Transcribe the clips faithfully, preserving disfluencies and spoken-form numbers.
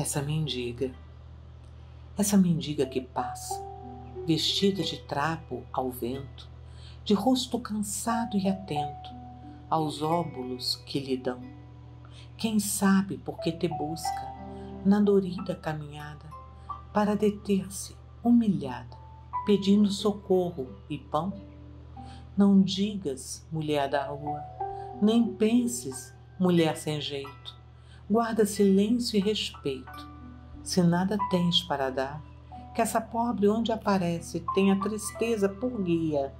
essa mendiga, essa mendiga que passa, vestida de trapo ao vento, de rosto cansado e atento aos óbulos que lhe dão. Quem sabe por que te busca na dorida caminhada, para deter-se humilhada, pedindo socorro e pão? Não digas, mulher da rua, nem penses, mulher sem jeito. Guarda silêncio e respeito. Se nada tens para dar, que essa pobre onde aparece tenha tristeza por guia,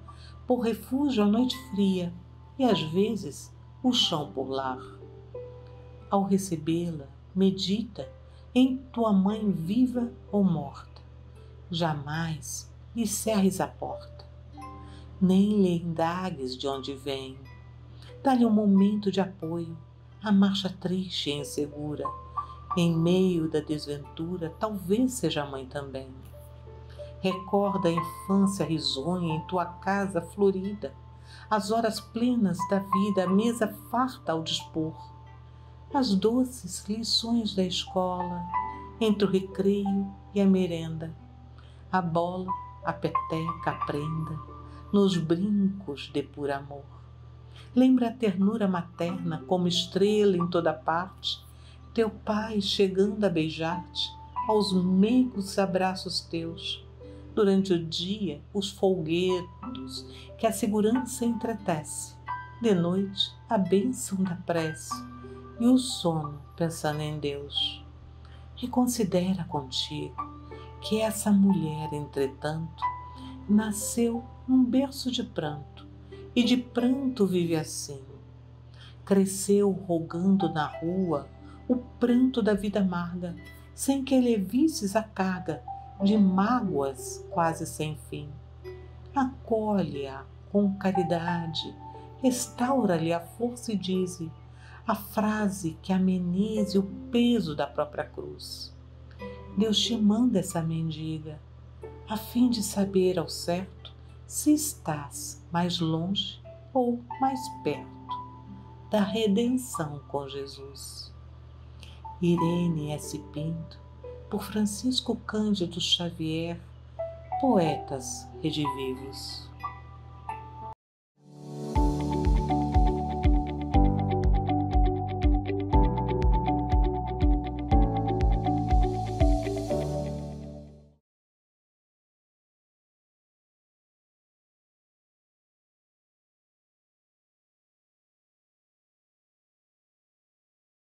por refúgio à noite fria e às vezes o chão por lar. Ao recebê-la, medita em tua mãe viva ou morta. Jamais lhe cerres a porta, nem lhe indagues de onde vem. Dá-lhe um momento de apoio, a marcha triste e insegura. Em meio da desventura, talvez seja mãe também. Recorda a infância risonha em tua casa florida, as horas plenas da vida, a mesa farta ao dispor, as doces lições da escola, entre o recreio e a merenda, a bola, a peteca, a prenda, nos brincos de puro amor. Lembra a ternura materna como estrela em toda parte, teu pai chegando a beijar-te aos meigos abraços teus. Durante o dia, os folguedos que a segurança entretece. De noite, a bênção da prece e o sono pensando em Deus. Reconsidera contigo que essa mulher, entretanto, nasceu num berço de pranto e de pranto vive assim. Cresceu rogando na rua o pranto da vida amarga, sem que elevisses a carga de mágoas quase sem fim. Acolhe-a com caridade, restaura-lhe a força e dize a frase que amenize o peso da própria cruz. Deus te manda essa mendiga, a fim de saber ao certo se estás mais longe ou mais perto da redenção com Jesus. Irene S. Pinto, por Francisco Cândido Xavier, Poetas Redivivos.